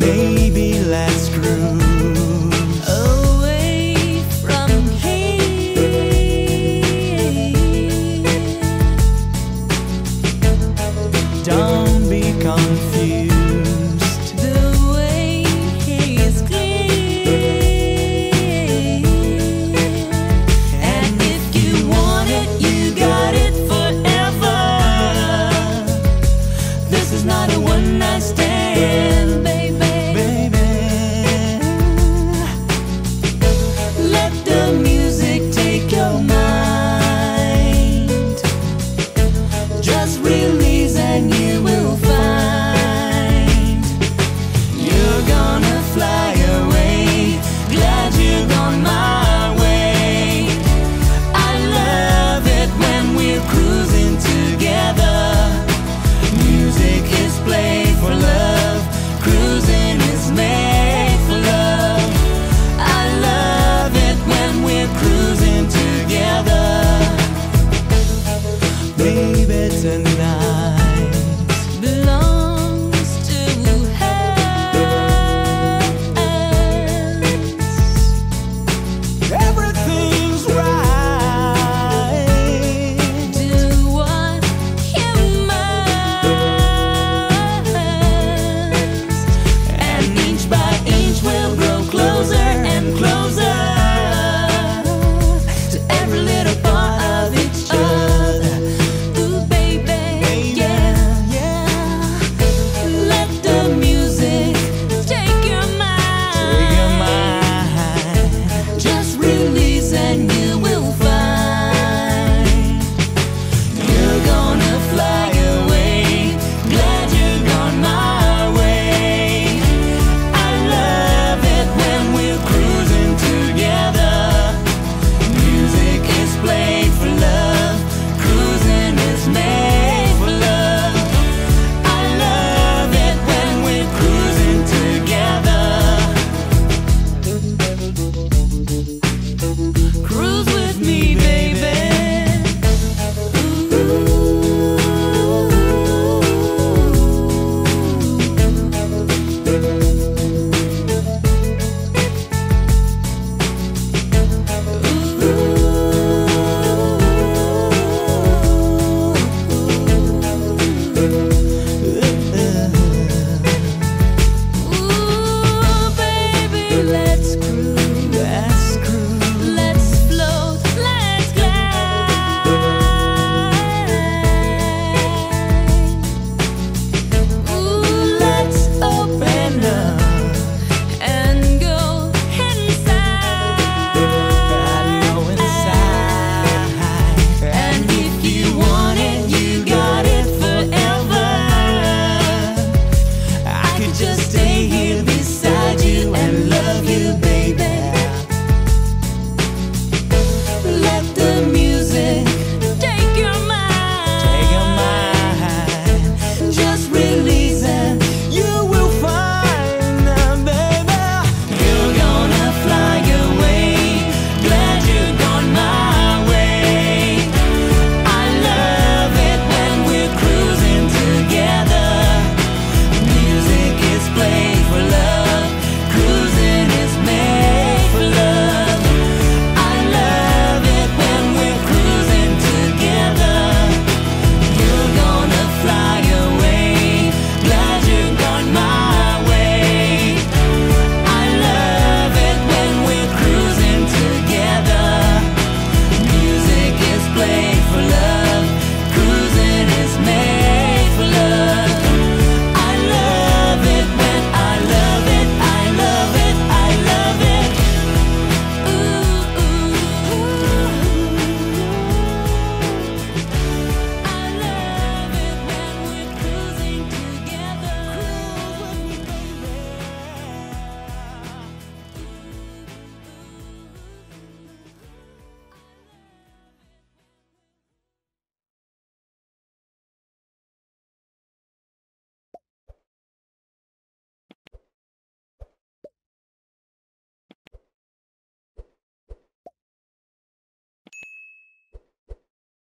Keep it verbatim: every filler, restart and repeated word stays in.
Baby, let's groove.